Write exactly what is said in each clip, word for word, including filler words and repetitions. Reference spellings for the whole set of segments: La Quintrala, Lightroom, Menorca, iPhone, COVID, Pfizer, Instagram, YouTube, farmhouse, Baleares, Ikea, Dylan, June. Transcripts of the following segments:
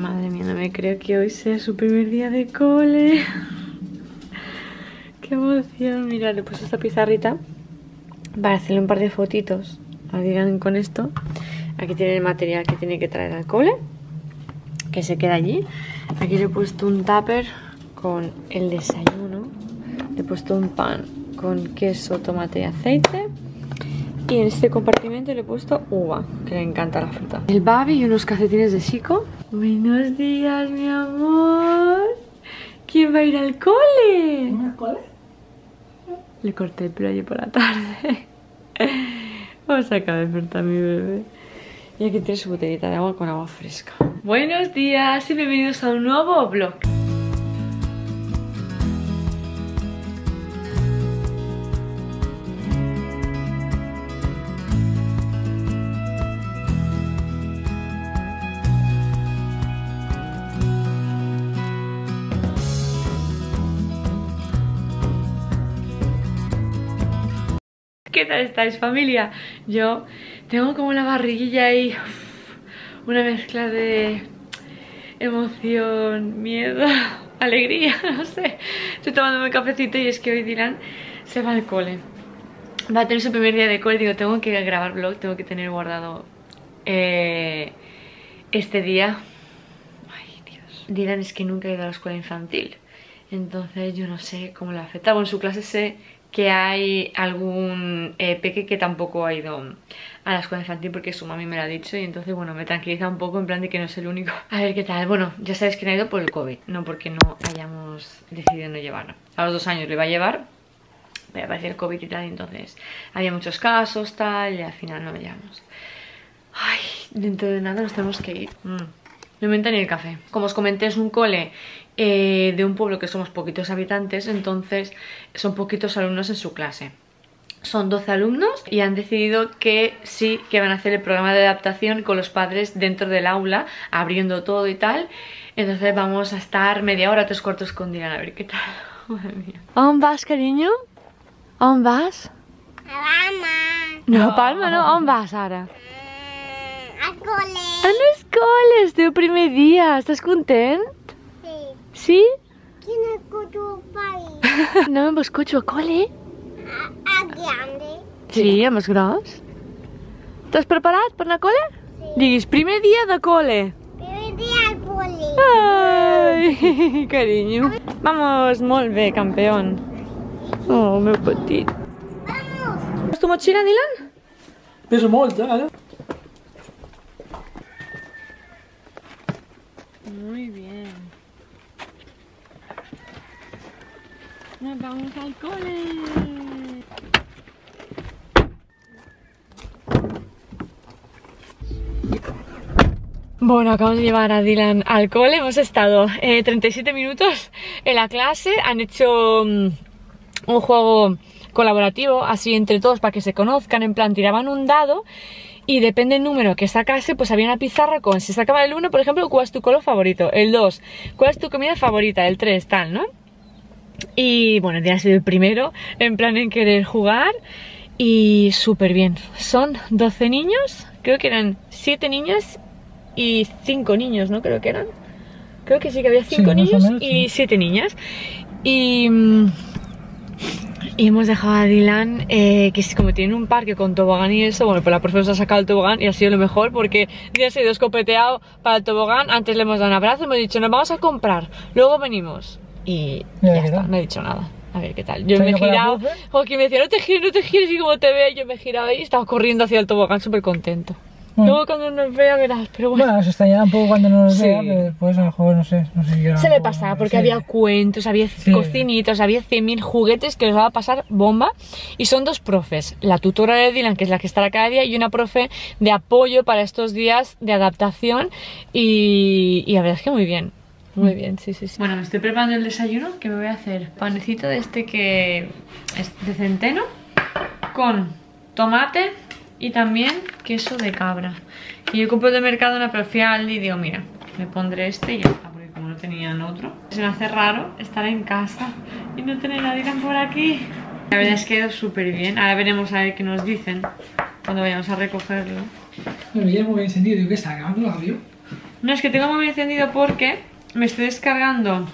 Madre mía, no me creo que hoy sea su primer día de cole. ¡Qué emoción! Mirad, le puse esta pizarrita para hacerle un par de fotitos. Digan con esto. Aquí tiene el material que tiene que traer al cole, que se queda allí. Aquí le he puesto un tupper con el desayuno. Le he puesto un pan con queso, tomate y aceite. Y en este compartimento le he puesto uva, que le encanta la fruta. El baby y unos calcetines de Chico. Buenos días, mi amor. ¿Quién va a ir al cole? ¿Al cole? Le corté el pelo ayer por la tarde. Vamos a acabar de despertar a mi bebé. Y aquí tiene su botellita de agua con agua fresca. Buenos días y bienvenidos a un nuevo vlog. ¿Qué tal estáis, familia? Yo tengo como la barriguilla y uff, una mezcla de emoción, miedo, alegría, no sé. Estoy tomándome un cafecito y es que hoy Dylan se va al cole. Va a tener su primer día de cole. Digo, tengo que grabar vlog, tengo que tener guardado eh, este día. Ay, Dios. Dylan es que nunca ha ido a la escuela infantil. Entonces yo no sé cómo le afecta. Bueno, en su clase se... que hay algún eh, peque que tampoco ha ido a la escuela infantil porque su mami me lo ha dicho. Y entonces, bueno, me tranquiliza un poco en plan de que no es el único. A ver qué tal. Bueno, ya sabéis que no ha ido por el COVID, no porque no hayamos decidido no llevarlo. A los dos años le iba a llevar, pero apareció el COVID y tal, y entonces había muchos casos, tal, y al final no lo llevamos. Ay, dentro de nada nos tenemos que ir. Mm. No me entra ni el café. Como os comenté, es un cole... Eh, de un pueblo que somos poquitos habitantes, entonces son poquitos alumnos en su clase. Son doce alumnos y han decidido que sí, que van a hacer el programa de adaptación con los padres dentro del aula, abriendo todo y tal. Entonces vamos a estar media hora, tres cuartos con Dylan, a ver qué tal. Madre mía. ¿A dónde vas, cariño? ¿A dónde vas? A Palma. No, a Palma no, ¿a dónde vas ahora? Mm, al cole. ¡A los coles! ¡Tu primer día! ¿Estás contenta? ¿Sí? ¿Quién escuchó país? No hemos escuchado cole. A, a grande. Sí, a más gros. ¿Estás preparado para la cole? Sí. Digues, primer día de cole. Primer día al cole. Ay, cariño. Vamos, molt bé, campeón. Oh, meu petit. Vamos. ¿Has tu mochila, Dylan? Pesa molt, eh, ara. Muy bien. Nos vamos al cole. Bueno, acabamos de llevar a Dylan al cole. Hemos estado eh, treinta y siete minutos en la clase. Han hecho um, un juego colaborativo, así entre todos para que se conozcan. En plan, tiraban un dado y depende del número que sacase, pues había una pizarra con... Si sacaba el uno, por ejemplo, ¿cuál es tu color favorito? El dos, ¿cuál es tu comida favorita? El tres, tal, ¿no? Y bueno, Dylan ha sido el primero en plan en querer jugar y súper bien. Son doce niños, creo que eran siete niñas y cinco niños, ¿no? Creo que eran. Creo que sí que había cinco sí, niños menos, y siete sí. niñas. Y, y hemos dejado a Dylan, eh, que como tiene un parque con tobogán y eso, bueno, pues la profesora ha sacado el tobogán y ha sido lo mejor porque ya se ha ido escopeteado para el tobogán. Antes le hemos dado un abrazo, hemos dicho, nos vamos a comprar, luego venimos. Y ya está, no he dicho nada. A ver qué tal. Yo me he girado. Joaquín me decía, no te gires, no te gires. Y como te vea, yo me he girado y estaba corriendo hacia el tobogán súper contento. Bueno. Luego cuando nos vea, verás. Pero bueno. Bueno, se extrañará un poco cuando no nos sí. vea, pero después a lo mejor no sé. No sé si se le pasaba porque sí. había cuentos, había sí. cocinitos, había cien mil juguetes que nos va a pasar bomba. Y son dos profes: la tutora de Dylan, que es la que estará cada día, y una profe de apoyo para estos días de adaptación. Y, y la verdad es que muy bien. Muy bien, sí, sí, sí. Bueno, me estoy preparando el desayuno, que me voy a hacer panecito de este que es de centeno con tomate y también queso de cabra. Y yo compro de mercado una profial y digo, mira, me pondré este y ya está, porque como no tenían otro, se me hace raro estar en casa y no tener a Dylan por aquí. La verdad es que ha ido súper bien. Ahora veremos a ver qué nos dicen cuando vayamos a recogerlo. Bueno, ya me voy a encender, digo que está acabando el audio. No, es que tengo el móvil encendido porque me estoy descargando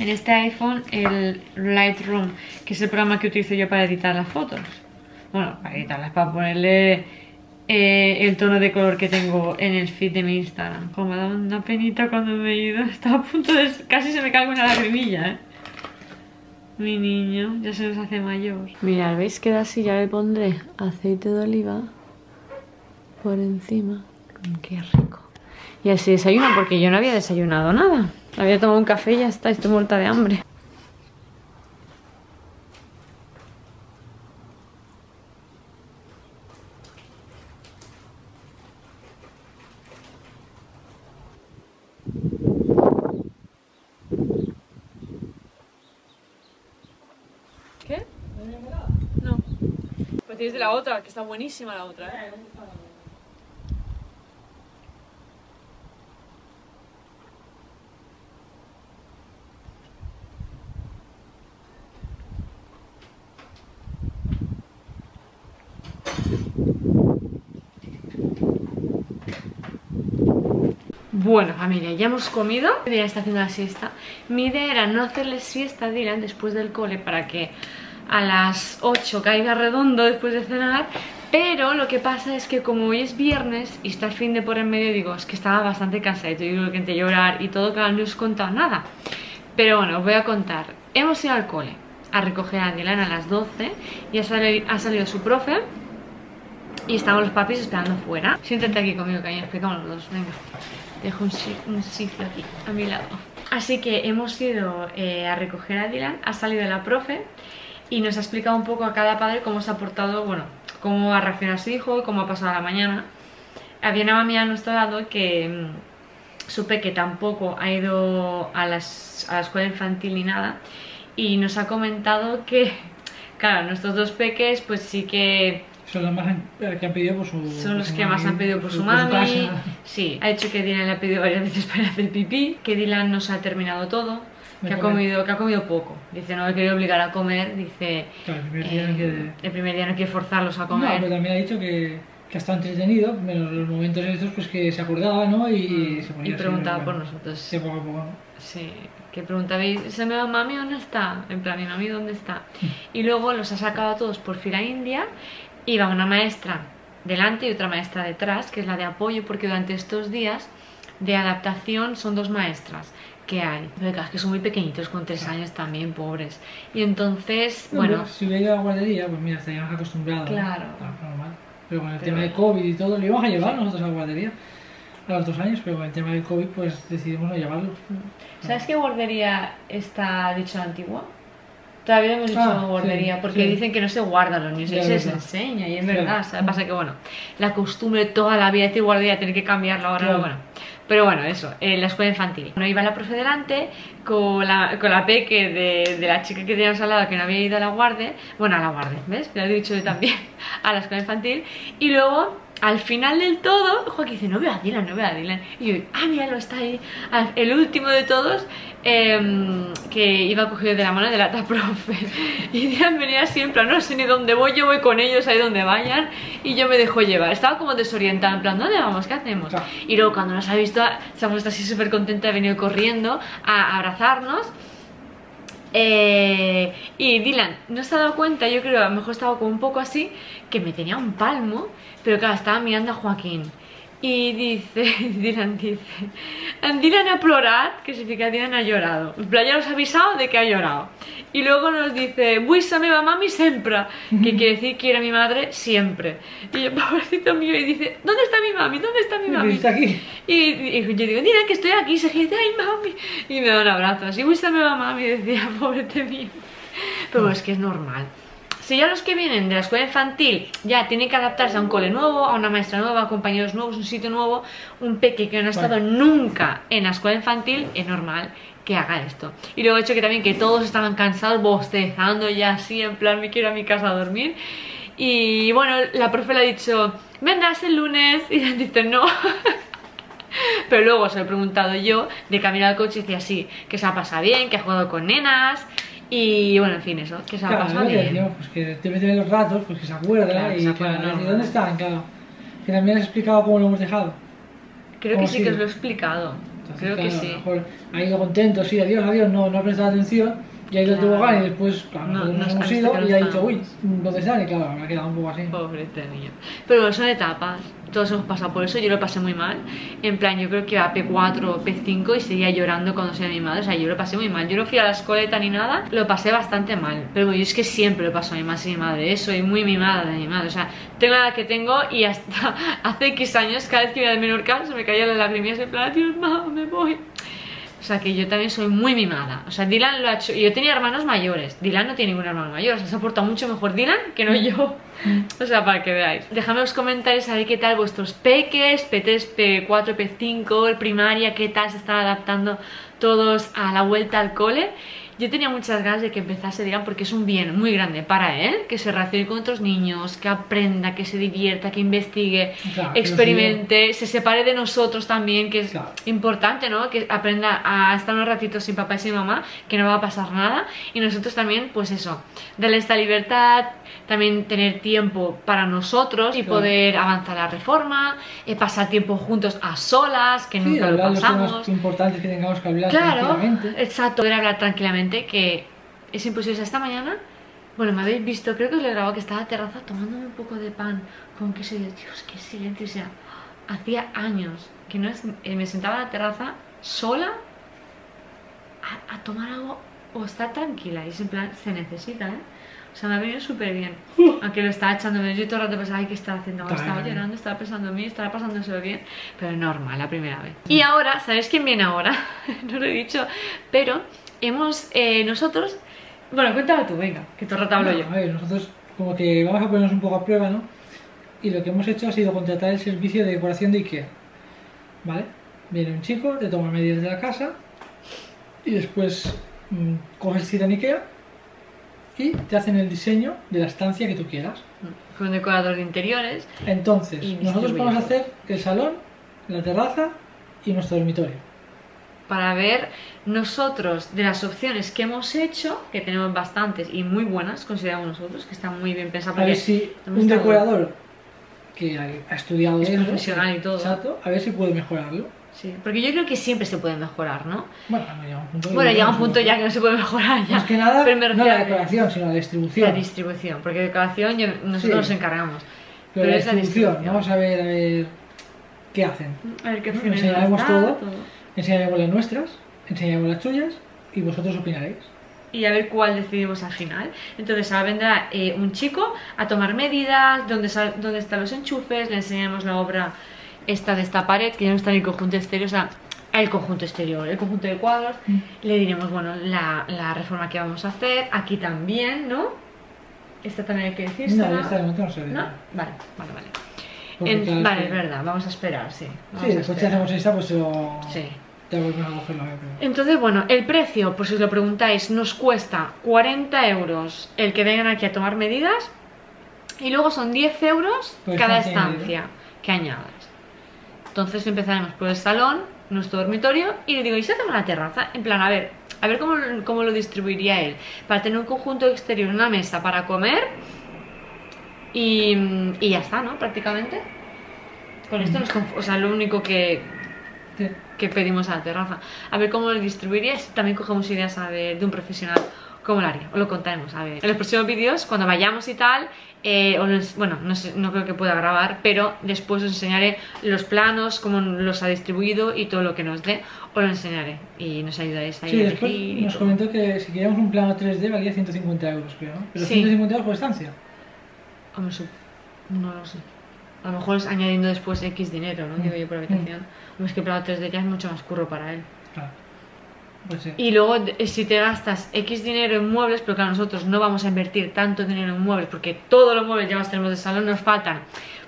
en este iPhone el Lightroom, que es el programa que utilizo yo para editar las fotos. Bueno, para editarlas, para ponerle eh, el tono de color que tengo en el feed de mi Instagram. Como me da una penita cuando me he ido, estaba a punto de... casi se me cae una lagrimilla, ¿eh? Mi niño ya se nos hace mayor. Mirad, ¿veis que así ya le pondré aceite de oliva por encima? ¡Qué rico! Y así desayuno, porque yo no había desayunado nada. Había tomado un café y ya está, estoy muerta de hambre. ¿Qué? No. Pues tienes de la otra, que está buenísima la otra, ¿eh? Bueno, familia, ya hemos comido. Dylan está haciendo la siesta. Mi idea era no hacerle siesta a Dylan después del cole para que a las ocho caiga redondo después de cenar. Pero lo que pasa es que como hoy es viernes y está el fin de por en medio, digo, es que estaba bastante cansadito y creo que entre llorar y todo, claro, no os he contado nada. Pero bueno, os voy a contar. Hemos ido al cole a recoger a Dylan a las doce y ha salido, ha salido su profe y estaban los papis esperando fuera. Siéntate aquí conmigo, que ahí explicamos los dos, venga. Dejo un, un sitio aquí, a mi lado. Así que hemos ido eh, a recoger a Dylan, ha salido la profe y nos ha explicado un poco a cada padre cómo se ha portado, bueno, cómo ha reaccionado su hijo, cómo ha pasado la mañana. Había una mami a nuestro lado que mmm, supe que tampoco ha ido a, las, a la escuela infantil ni nada y nos ha comentado que, claro, nuestros dos peques pues sí que... Son los, más que han pedido por su, Son los que mami, más han pedido por su, su mami. Por su sí, ha hecho que Dylan le ha pedido varias veces para hacer pipí, que Dylan no se ha terminado todo, que ha, comido, que ha comido poco. Dice, no le quería obligar a comer, dice... Claro, el, primer eh, no quiere... el primer día no quiere forzarlos a comer. No, pero también ha dicho que, que ha estado entretenido, menos los momentos estos pues que se acordaba, ¿no? Y, mm. se ponía y preguntaba por nosotros. Sí, poco a poco, ¿no? Sí, que preguntaba, ¿se me va mami dónde está? En plan, ¿mi mami dónde está? Y luego los ha sacado a todos por fila india. Iba una maestra delante y otra maestra detrás, que es la de apoyo, porque durante estos días de adaptación son dos maestras que hay. Pero es que son muy pequeñitos, con tres años también, pobres. Y entonces, no, bueno... Si hubiera ido a la guardería, pues mira, estaríamos acostumbrados. Claro. ¿No? Normal. Pero con el pero... tema de COVID y todo, lo íbamos a llevar sí. nosotros a la guardería a los dos años, pero con el tema del COVID, pues decidimos no llevarlo. ¿Sabes no. qué guardería está dicho antigua? Todavía hemos hecho ah, guardería, sí, porque sí. dicen que no se guardan los niños, sí, se les enseña y es sí, verdad, sí. pasa que bueno, la costumbre toda la vida de decir guardería, tener que cambiarlo ahora, sí. bueno, pero bueno, eso, en la escuela infantil. Bueno, iba la profe delante con la, con la peque de, de la chica que teníamos al lado que no había ido a la guarde, bueno, a la guarde, ¿ves? Te lo he dicho yo también, a la escuela infantil, y luego, al final del todo, Joaquín dice, no veo a Dylan, no veo a Dylan, y yo, ah, mira, lo está ahí, el último de todos, Eh, que iba cogido de la mano de la ta profe y Dylan venía siempre, no sé ni dónde voy, yo voy con ellos ahí donde vayan y yo me dejo llevar, estaba como desorientada en plan, ¿dónde vamos? ¿Qué hacemos? Claro. Y luego cuando nos ha visto, se ha puesto así súper contenta, ha venido corriendo a abrazarnos eh, y Dylan no se ha dado cuenta, yo creo, a lo mejor estaba como un poco así, que me tenía un palmo, pero claro, estaba mirando a Joaquín. Y dice, Dylan dice, Dylan ha plorat, que significa Dylan ha llorado. Pero ya nos ha avisado de que ha llorado. Y luego nos dice, buisa me va mami siempre, que quiere decir quiero a mi madre siempre. Y yo, pobrecito mío, y dice, ¿dónde está mi mami? ¿Dónde está mi mami? Está aquí. Y, y yo digo, Dylan, que estoy aquí. Y se dice, ay, mami. Y me da un abrazo. Así, buisa me va mami, decía, pobrete mío. Pero bueno, es que es normal. Si ya los que vienen de la escuela infantil ya tienen que adaptarse a un cole nuevo, a una maestra nueva, a compañeros nuevos, un sitio nuevo, un peque que no ha estado bueno. nunca en la escuela infantil, es normal que haga esto. Y luego he hecho que también que todos estaban cansados, bostezando ya así, en plan, me quiero a mi casa a dormir. Y bueno, la profe le ha dicho, ¿vendrás el lunes? Y le han dicho, no. Pero luego se lo he preguntado yo, de camino al coche, y decía, sí, que se ha pasado bien, que ha jugado con nenas... Y bueno, en fin, eso, que se ha claro, pasado bien. Que, digamos, pues que te meten los ratos, pues que se acuerda claro, y, se acuerda, y claro, no, ¿dónde no. están? Claro. Que también has explicado cómo lo hemos dejado. Creo que sí, sí que os lo he explicado. Entonces, creo claro, que sí. A lo mejor ha ido contento, sí, adiós, adiós, no, no ha prestado atención. Y ha ido claro. al tobogán y después, claro, no, nos hemos ido y ha dicho, uy, ¿dónde sale? Claro, habrá quedado un poco así. Pobre este niño. Pero bueno, son etapas. Todos hemos pasado por eso, yo lo pasé muy mal. En plan, yo creo que a P cuatro o P cinco y seguía llorando cuando se mi madre. O sea, yo lo pasé muy mal. Yo no fui a la escoleta ni nada, lo pasé bastante mal. Pero bueno, yo es que siempre lo paso a mi madre sin mi madre. Soy muy mimada de mi madre. O sea, tengo la que tengo y hasta hace X años, cada vez que iba de Menorca, se me caían las lagrimillas de plan, Dios, mamá, me voy. O sea, que yo también soy muy mimada. O sea, Dylan lo ha hecho... Yo tenía hermanos mayores. Dylan no tiene ningún hermano mayor. O sea, se ha portado mucho mejor Dylan que no yo. O sea, para que veáis. Dejadme en los comentarios a ver qué tal vuestros peques, P tres, P cuatro, P cinco, el primaria, qué tal se están adaptando todos a la vuelta al cole. Yo tenía muchas ganas de que empezase Dylan porque es un bien muy grande para él, que se relacione con otros niños, que aprenda, que se divierta, que investigue, claro, experimente, que se separe de nosotros también, que es claro. importante, ¿no? Que aprenda a estar unos ratitos sin papá y sin mamá, que no va a pasar nada. Y nosotros también, pues eso, darle esta libertad, también tener tiempo para nosotros y claro. poder avanzar la reforma, pasar tiempo juntos a solas, que sí, nunca lo pasamos. Los temas importantes que tengamos que hablar claro, tranquilamente. Exacto, poder hablar tranquilamente. Que es imposible. O sea, esta mañana, bueno, me habéis visto, creo que os lo he grabado, que estaba en la terraza tomándome un poco de pan con queso y yo, Dios, qué silencio. O sea, hacía años que no es, eh, me sentaba en la terraza sola a, a tomar algo o estar tranquila. Y es en plan, se necesita, ¿eh? O sea, me ha venido súper bien. Aunque lo estaba echando menos, yo todo el rato pensaba, ay, ¿qué estaba haciendo? Claro. Estaba llorando, estaba pensando en mí, estaba pasándoselo bien. Pero normal, la primera vez. Y ahora, ¿sabéis quién viene ahora? No lo he dicho, pero... Hemos, eh, nosotros... Bueno, cuéntalo tú, venga, que todo el rato hablo no, yo. A ver, nosotros como que vamos a ponernos un poco a prueba, ¿no? Y lo que hemos hecho ha sido contratar el servicio de decoración de Ikea, ¿vale? Viene un chico, te toma medidas de la casa y después mmm, coges cita en Ikea y te hacen el diseño de la estancia que tú quieras. Con un decorador de interiores. Entonces, nosotros vamos a hacer el salón, la terraza y nuestro dormitorio. Para ver nosotros de las opciones que hemos hecho, que tenemos bastantes y muy buenas, consideramos nosotros, que están muy bien pensadas. A ver si un decorador que ha estudiado es eso, profesional y todo. Exacto, a ver si puede mejorarlo. Sí, porque yo creo que siempre se puede mejorar, ¿no? Bueno, no llega un punto, bueno, llega un punto ya que no se puede mejorar ya. Más que nada, no la decoración, sino la distribución. La distribución, porque decoración yo, nosotros sí. nos encargamos. Pero, Pero la, es la distribución, distribución, vamos a ver, a ver qué hacen. A ver qué hacen. Enseñaremos todo. todo. Enseñaremos las nuestras, enseñaremos las tuyas y vosotros opinaréis. Y a ver cuál decidimos al final. Entonces ahora vendrá eh, un chico a tomar medidas, dónde, dónde están los enchufes, le enseñaremos la obra esta de esta pared, que ya no está en el conjunto exterior, o sea, el conjunto exterior, el conjunto de cuadros. Mm. Le diremos, bueno, la, la reforma que vamos a hacer, aquí también, ¿no? Esta también hay que decir. No, esta de momento no se ve. ¿No? Vale, vale, vale. En, claro, vale, es que... verdad, vamos a esperar, sí. Vamos sí, después si hacemos esta, pues lo... Sí. Ya volvemos a cogerlo, eh, entonces, bueno, el precio, por si os lo preguntáis, nos cuesta cuarenta euros el que vengan aquí a tomar medidas y luego son diez euros pues cada estancia que añadas. Entonces empezaremos por el salón, nuestro dormitorio y le digo, ¿y si hacemos la terraza? En plan, a ver, a ver cómo, cómo lo distribuiría él. Para tener un conjunto exterior, una mesa para comer y, y ya está, ¿no? Prácticamente. Con esto nos conf- o sea, lo único que... Sí. que pedimos a la terraza, a ver cómo lo distribuirías. También cogemos ideas a ver de un profesional cómo lo haría, os lo contaremos, a ver en los próximos vídeos, cuando vayamos y tal eh, os, bueno, no, sé, no creo que pueda grabar, pero después os enseñaré los planos, cómo los ha distribuido y todo lo que nos dé, os lo enseñaré y nos ayudaréis ahí. Sí, después nos comentó que si queríamos un plano tres D valía ciento cincuenta euros, creo, ¿no? Pero sí. ciento cincuenta euros por estancia. Hombre, no lo sé. A lo mejor es añadiendo después X dinero, ¿no? Mm. Digo yo, por habitación. Mm. Es que el plano tres D ya es mucho más curro para él. Claro. Pues sí. Y luego, si te gastas X dinero en muebles, pero que claro, nosotros no vamos a invertir tanto dinero en muebles, porque todos los muebles ya los tenemos de salón, nos faltan,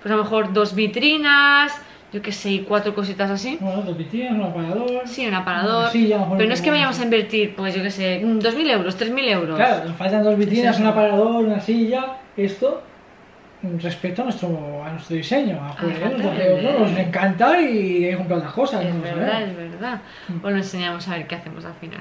pues a lo mejor dos vitrinas, yo qué sé, cuatro cositas así. Bueno, dos vitrinas, un aparador. Sí, un aparador. Sí, pero no es que vayamos a invertir, pues yo qué sé, dos mil euros, tres mil euros. Claro, nos faltan dos vitrinas, sí, sí. un aparador, una silla, esto... Respecto a nuestro, a nuestro diseño, a Julián, nos encanta y he comprado las cosas. Es no verdad, es verdad. Os lo enseñamos a ver qué hacemos al final.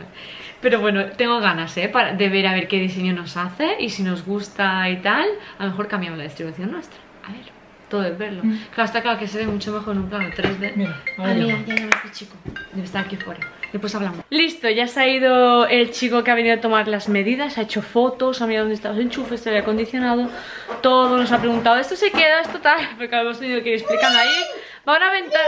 Pero bueno, tengo ganas ¿eh? Para, de ver a ver qué diseño nos hace y si nos gusta y tal. A lo mejor cambiamos la distribución nuestra. A ver. todo es verlo. Mm. Claro, está claro que se ve mucho mejor en un plano tres D. Mira, ah, mira, ya llega este chico. Debe estar aquí fuera. Después hablamos. Listo, ya se ha ido el chico que ha venido a tomar las medidas. Ha hecho fotos, ha mirado dónde están los enchufes, el aire acondicionado. Todo nos ha preguntado, ¿esto se queda? ¿Esto tal? Porque hemos tenido que ir explicando ahí. Va una ventana,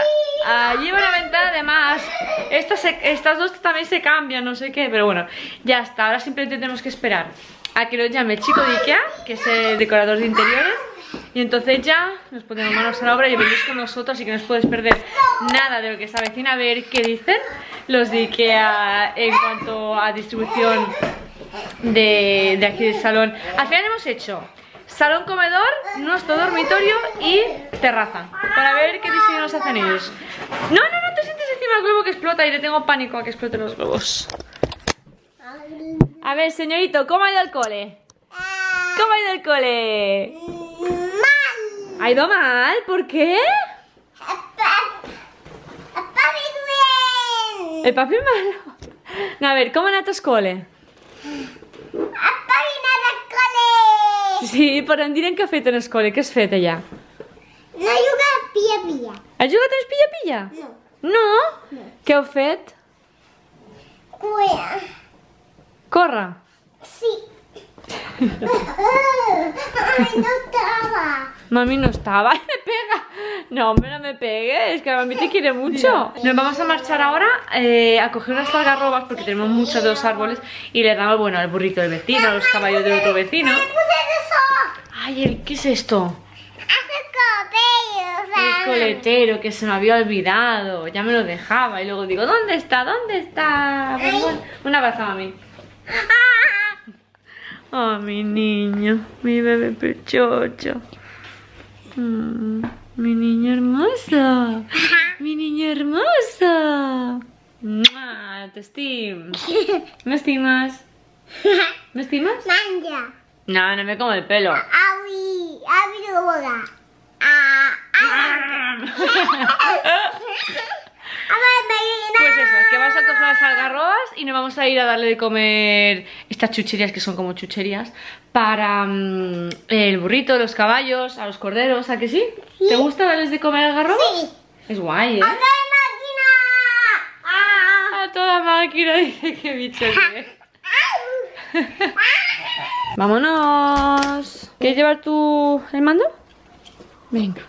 allí va una ventana además. Estas, se, estas dos también se cambian, no sé qué. Pero bueno, ya está. Ahora simplemente tenemos que esperar a que nos llame el chico de Ikea, que es el decorador de interiores. Y entonces ya nos ponemos manos a la obra y venís con nosotros, así que no os podéis perder nada de lo que se avecina. A ver qué dicen los de Ikea en cuanto a distribución de, de aquí del salón. Al final hemos hecho salón, comedor, nuestro dormitorio y terraza, para ver qué diseño nos hacen ellos. No, no, no te sientes encima del globo que explota, y le tengo pánico a que exploten los globos. A ver, señorito, ¿cómo ha ido al cole? ¿Cómo ha ido al cole? Mal. ¿Ha ido mal? ¿Por qué? El papi mal. ¿El papi malo? A ver, ¿cómo han ido al cole? El papi mal al cole. Sí, però em diran que ha fet en el cole. Què has fet allà? No he jugat a pilla-pilla. Has jugat a pilla-pilla? No. No? Què heu fet? Corre. Corre? Sí. Mami no estaba. Mami no estaba. Me pega. No, hombre, no me pegues, que mami te quiere mucho. Nos vamos a marchar ahora eh, a coger unas algarrobas, porque tenemos muchos de los árboles, y le damos, bueno, al burrito del vecino, a los caballos del otro vecino. Ay, ¿qué es esto? El coletero, que se me había olvidado. Ya me lo dejaba y luego digo, ¿dónde está? ¿Dónde está? Un abrazo, mami. Oh, mi niño, mi bebé pechocho. Mm, mi niño hermoso. Mi niño hermoso. ¡Mua! Te estimo. ¿Me estimas? ¿Me estimas? Manja. No, no me como el pelo. Avi, avi lo boda. Pues eso, que vamos a coger las algarrobas y nos vamos a ir a darle de comer estas chucherías, que son como chucherías, para um, el burrito, los caballos, a los corderos, ¿a que sí? Sí. ¿Te gusta darles de comer algarrobas? Sí. Es guay, ¿eh? ¡A toda máquina! ¡A toda máquina! Dice, qué bicho es. ¡Vámonos! ¿Quieres llevar tu el mando? Venga.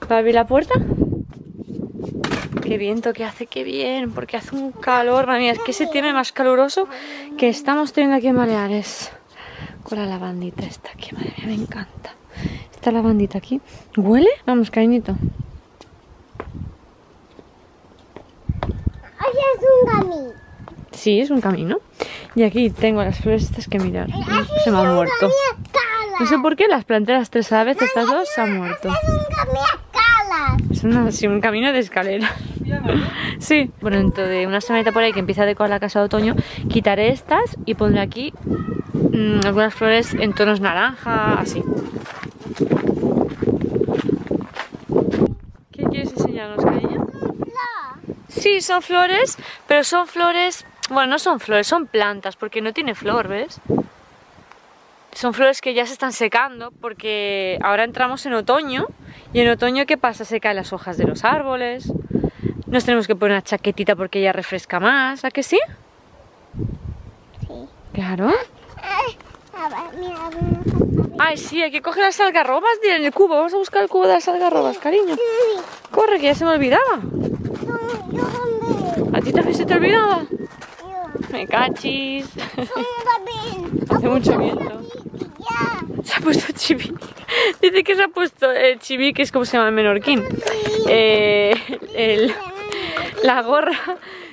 ¿Para abrir la puerta? Qué viento que hace, qué bien, porque hace un calor, madre mía, es que se tiene más caluroso que estamos teniendo aquí en Baleares. Con la lavandita esta aquí, madre mía, me encanta. Esta lavandita aquí, ¿huele? Vamos, cariñito. Es un camino. Sí, es un camino. Y aquí tengo las flores estas que mirar, se me han muerto. No sé por qué las planté las tres a la vez, estas dos se han muerto. Es una, sí, un camino de escalera. Sí. Bueno, dentro de una semanita por ahí, que empieza a decorar la casa de otoño, quitaré estas y pondré aquí mmm, algunas flores en tonos naranja, así. ¿Qué quieres enseñarnos, cariño? Sí, son flores, pero son flores... Bueno, no son flores, son plantas, porque no tiene flor, ¿ves? Son flores que ya se están secando, porque ahora entramos en otoño. Y en otoño, ¿qué pasa? Se caen las hojas de los árboles. Nos tenemos que poner una chaquetita porque ya refresca más, ¿a que sí? Sí. Claro. Ay, sí, hay que coger las algarrobas en el cubo. Vamos a buscar el cubo de las algarrobas, cariño. Corre, que ya se me olvidaba. ¿A ti también se te olvidaba? Me cachis. Hace mucho viento. Se ha puesto chibi. Dice que se ha puesto el chibi, que es como se llama el menorquín. Eh, el, la gorra.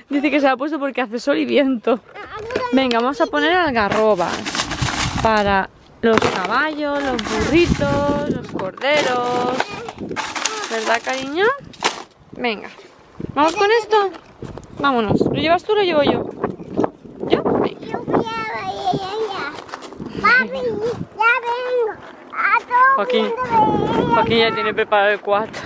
Dice que se la ha puesto porque hace sol y viento. Venga, vamos a poner algarrobas para los caballos, los burritos, los corderos. ¿Verdad, cariño? Venga. ¿Vamos con esto? Vámonos. ¿Lo llevas tú o lo llevo yo? ¿Yo? Venga. Papi, ya vengo. A todo Joaquín, Joaquín ya tiene preparado el cuarto.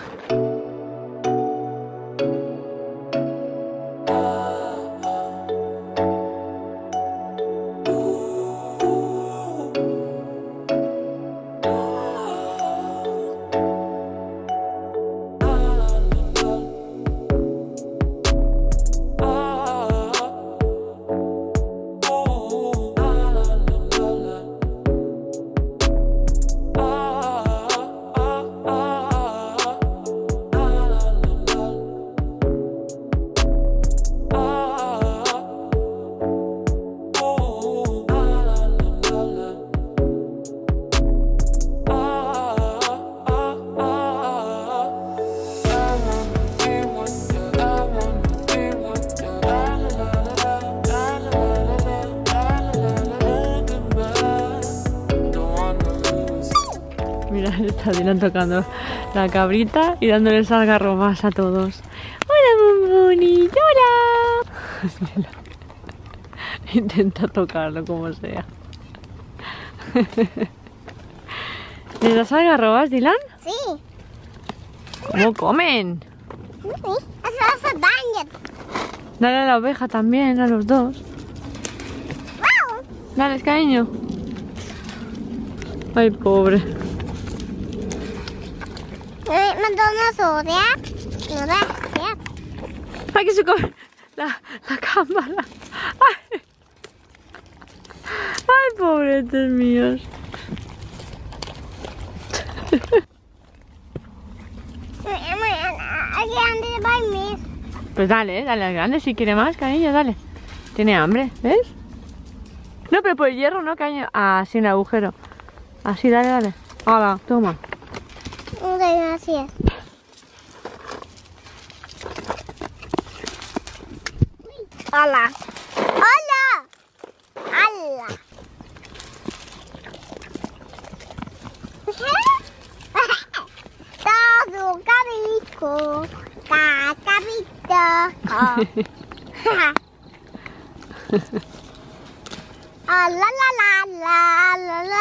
Está Dylan tocando la cabrita y dándoles algarrobas a todos. ¡Hola, Bomboni! ¡Hola! Intenta tocarlo como sea. ¿Les das algarrobas, Dylan? Sí. ¿Cómo comen? Dale a la oveja también, a los dos. Dale, cariño. Ay, pobre. Ay, que se come la, la cámara. Ay, ay, pobretes míos. Pues dale, dale al grande si quiere más, cariño, dale. Tiene hambre, ¿ves? No, pero por el hierro, ¿no, cariño? Así en el agujero. Así, dale, dale. Hola, toma. Gracias. Hola. Hola. Hola. Todo cabico. Cacabito. La la la la la la la.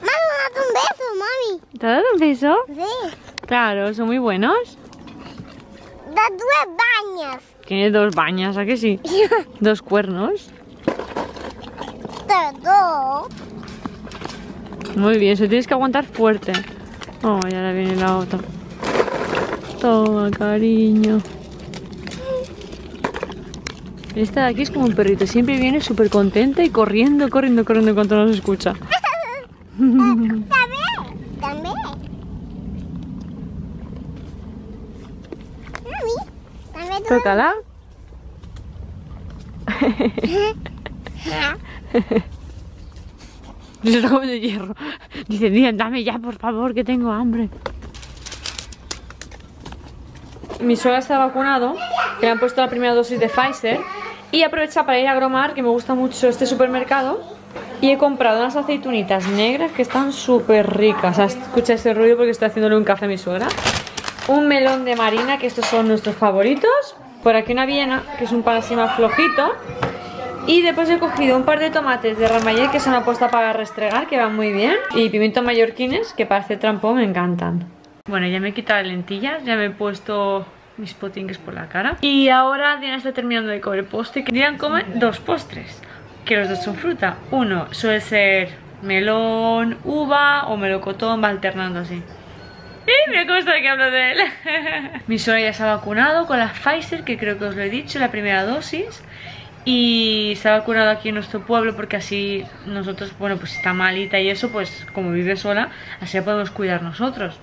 Mami, me das un beso, mami. ¿Te das un beso? Sí. Claro, son muy buenos. Da dos bañas. Tiene dos bañas, ¿a que sí? Dos cuernos. Todo. Muy bien, se tienes que aguantar fuerte. Oh, y ahora viene la otra. Toma, cariño. Esta de aquí es como un perrito, siempre viene súper contenta y corriendo, corriendo, corriendo en cuanto nos escucha. También, también. Mami, tócala. Se está comiendo hierro. Dice, Dylan, dame ya, por favor, que tengo hambre. Mi suegra está vacunado, que le han puesto la primera dosis de Pfizer. Y aprovecha para ir a Gromar, que me gusta mucho este supermercado. Y he comprado unas aceitunitas negras que están súper ricas. O sea, escucha ese ruido porque estoy haciéndole un café a mi suegra. Un melón de marina, que estos son nuestros favoritos. Por aquí una viena, que es un pan así más flojito. Y después he cogido un par de tomates de Ramayel, que son apuesta para restregar, que van muy bien. Y pimientos mallorquines, que para hacer trampón me encantan. Bueno, ya me he quitado las lentillas, ya me he puesto mis potingues por la cara. Y ahora Dylan está terminando de comer postre. Dylan come dos postres, que los dos son fruta. Uno suele ser melón, uva o melocotón, va alternando así. ¡Eh! Me consta que hablo de él. Mi suegra ya se ha vacunado con la Pfizer, que creo que os lo he dicho, la primera dosis. Y se ha vacunado aquí en nuestro pueblo porque así nosotros, bueno, pues está malita y eso, pues como vive sola, así la podemos cuidar nosotros.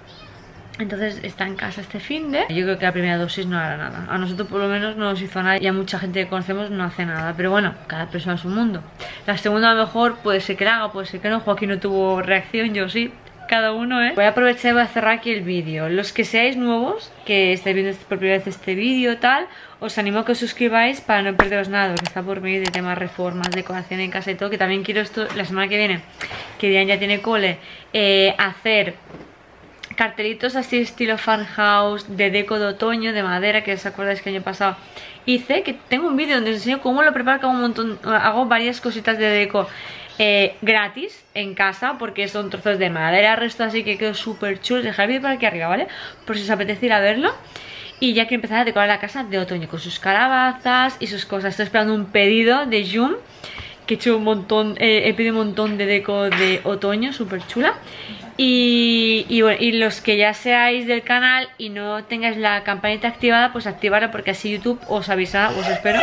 Entonces está en casa este finde. Yo creo que la primera dosis no hará nada. A nosotros por lo menos no nos hizo nada. Y a mucha gente que conocemos no hace nada. Pero bueno, cada persona es un mundo. La segunda a lo mejor puede ser que la haga, puede ser que no. Joaquín no tuvo reacción, yo sí. Cada uno, ¿eh? Voy a aprovechar y voy a cerrar aquí el vídeo. Los que seáis nuevos, que estáis viendo por primera vez este vídeo tal, os animo a que os suscribáis para no perderos nada, porque está por venir de temas reformas, decoración en casa y todo. Que también quiero esto la semana que viene, que Dylan ya tiene cole, eh, hacer cartelitos así estilo farmhouse, de deco de otoño, de madera, que os acordáis que el año pasado hice, que tengo un vídeo donde os enseño cómo lo preparo, que hago un montón, hago varias cositas de deco eh, gratis en casa, porque son trozos de madera, resto, así que quedó súper chulo. Os dejaré el vídeo por aquí arriba, ¿vale? Por si os apetece ir a verlo. Y ya que empezar a decorar la casa de otoño con sus calabazas y sus cosas. Estoy esperando un pedido de June, que he hecho un montón, eh, he pedido un montón de deco de otoño, súper chula. Y, y bueno, y los que ya seáis del canal y no tengáis la campanita activada, pues activarla, porque así YouTube os avisa, os espero,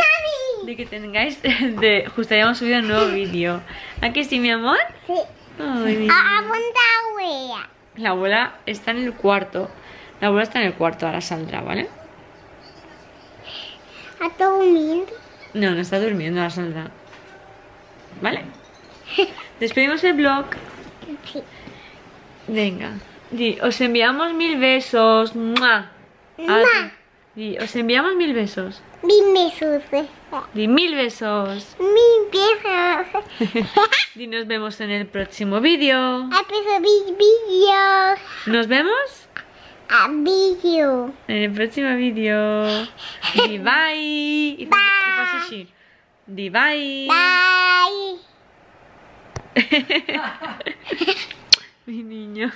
de que tengáis, de justo hayamos subido un nuevo vídeo. ¿A que sí, mi amor? Sí. Ay, a, abuela. La abuela está en el cuarto. La abuela está en el cuarto, ahora saldrá, ¿vale? ¿Está durmiendo? No, no está durmiendo, ahora saldrá. ¿Vale? Despedimos el vlog. Sí. Venga, os enviamos mil besos. ¡Mua! ¡Mua! Y os enviamos mil besos. Mil besos. Di mil besos. Mil besos. Y nos vemos en el próximo vídeo. Al próximo vídeo. Nos vemos. A vídeo. En el próximo vídeo. Di bye. Bye. Di bye. Bye. Mi niño.